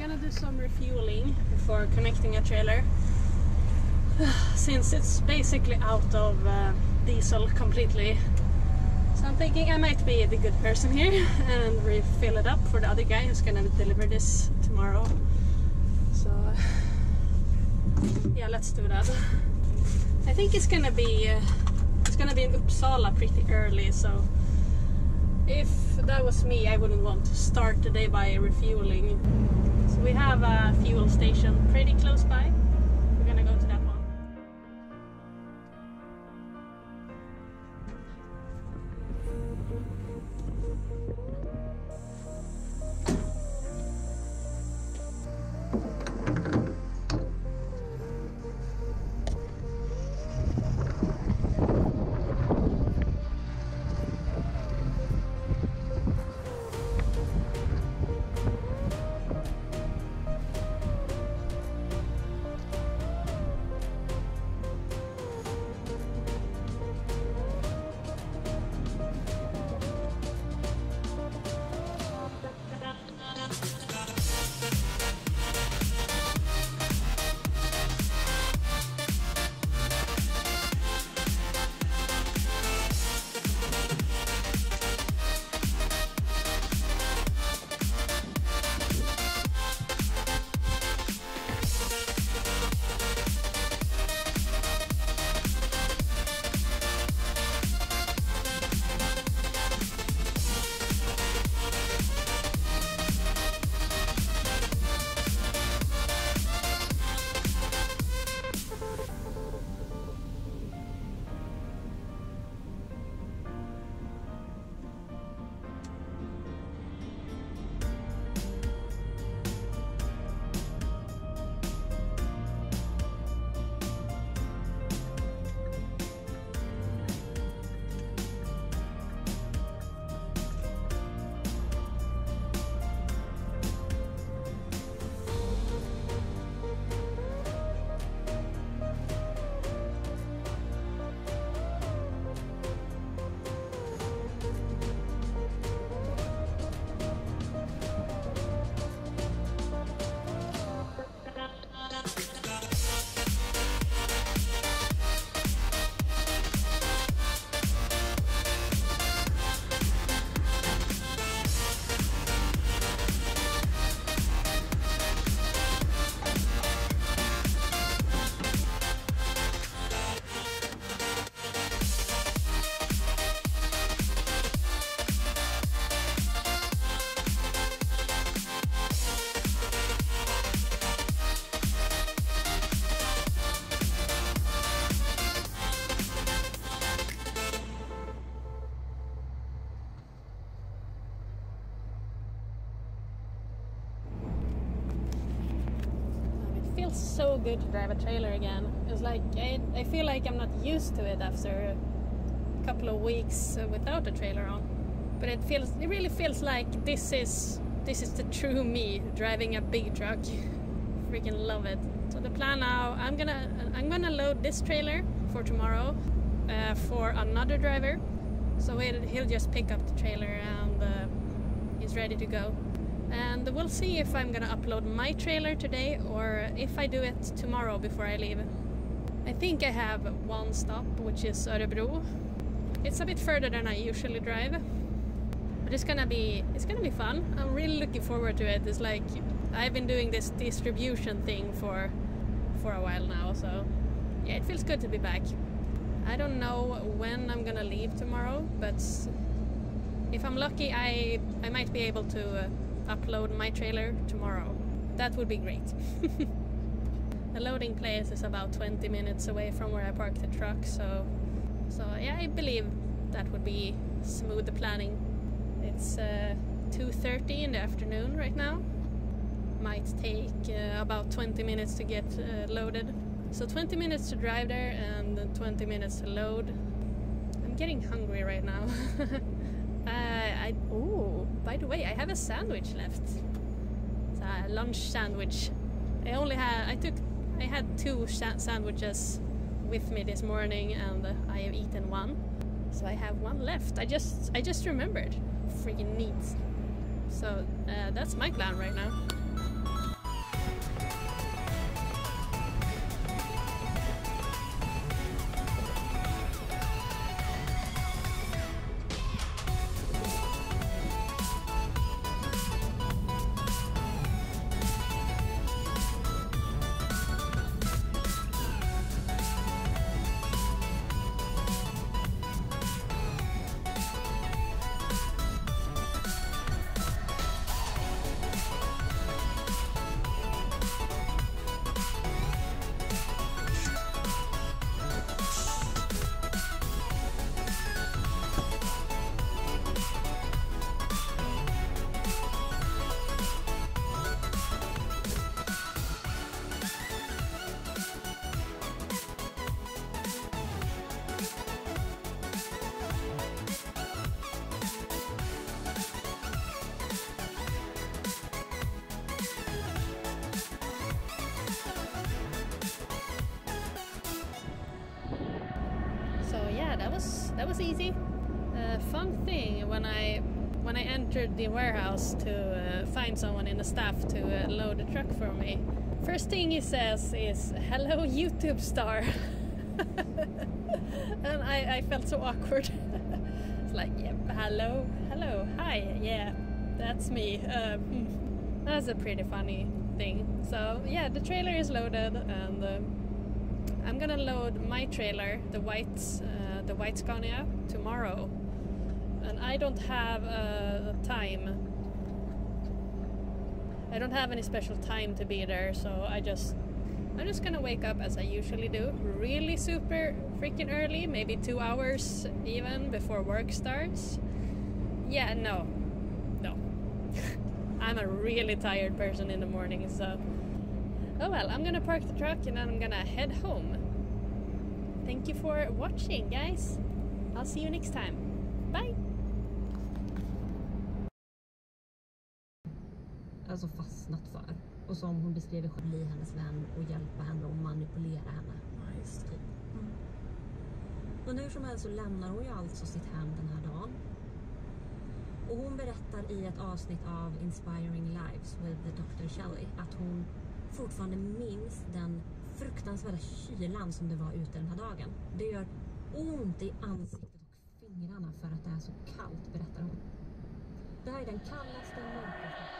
gonna do some refueling before connecting a trailer, since it's basically out of diesel completely. So I'm thinking I might be the good person here and refill it up for the other guy who's gonna deliver this tomorrow. So yeah, let's do that. I think it's gonna be in Uppsala pretty early, so if that was me, I wouldn't want to start the day by refueling. So we have a fuel station pretty close by. We're gonna go to that one. So good to drive a trailer again. It's like I feel like I'm not used to it after a couple of weeks without a trailer on, but it really feels like this is the true me driving a big truck. Freaking love it. So the plan now, I'm gonna load this trailer for tomorrow for another driver, so he'll just pick up the trailer and he's ready to go. And we'll see if I'm gonna upload my trailer today or if I do it tomorrow before I leave. I think I have one stop, which is Örebro. It's a bit further than I usually drive, but it's gonna be fun. I'm really looking forward to it. It's like I've been doing this distribution thing for a while now, so yeah, it feels good to be back. I don't know when I'm gonna leave tomorrow, but if I'm lucky, I might be able to upload my trailer tomorrow. That would be great. The loading place is about 20 minutes away from where I parked the truck, so yeah, I believe that would be smooth planning. It's 2:30 in the afternoon right now. Might take about 20 minutes to get loaded. So 20 minutes to drive there and 20 minutes to load. I'm getting hungry right now. Oh, by the way, I have a sandwich left. It's a lunch sandwich. I had two sandwiches with me this morning, and I have eaten one, so I have one left. I just remembered. Freaking neat. So that's my plan right now. that was easy. Fun thing when I entered the warehouse to find someone in the staff to load the truck for me. First thing he says is, "Hello, YouTube star." And I felt so awkward. It's like, yep, hello, hi, yeah, that's me. That's a pretty funny thing. So yeah, the trailer is loaded, and I'm gonna load my trailer, the white Scania, tomorrow. And I don't have a time. I don't have any special time to be there, so I'm just gonna wake up as I usually do, really super freaking early, maybe 2 hours even before work starts. Yeah, no. I'm a really tired person in the morning, so... Oh well, I'm gonna park the truck and then I'm gonna head home. Thank you for watching, guys. I'll see you next time. Bye! Alltså fastnat för. Och som hon beskriver, bli hennes vän och hjälpa henne och manipulera henne. Ja, just det. Mm. Men hur som helst så lämnar hon ju alltså sitt hem den här dagen. Och hon berättar i ett avsnitt av Inspiring Lives with the Dr. Shelley att hon fortfarande minns den fruktansvärda kylan som det var ute den här dagen. Det gör ont i ansiktet och fingrarna för att det är så kallt, berättar hon. Det här är den kallaste mörkaste.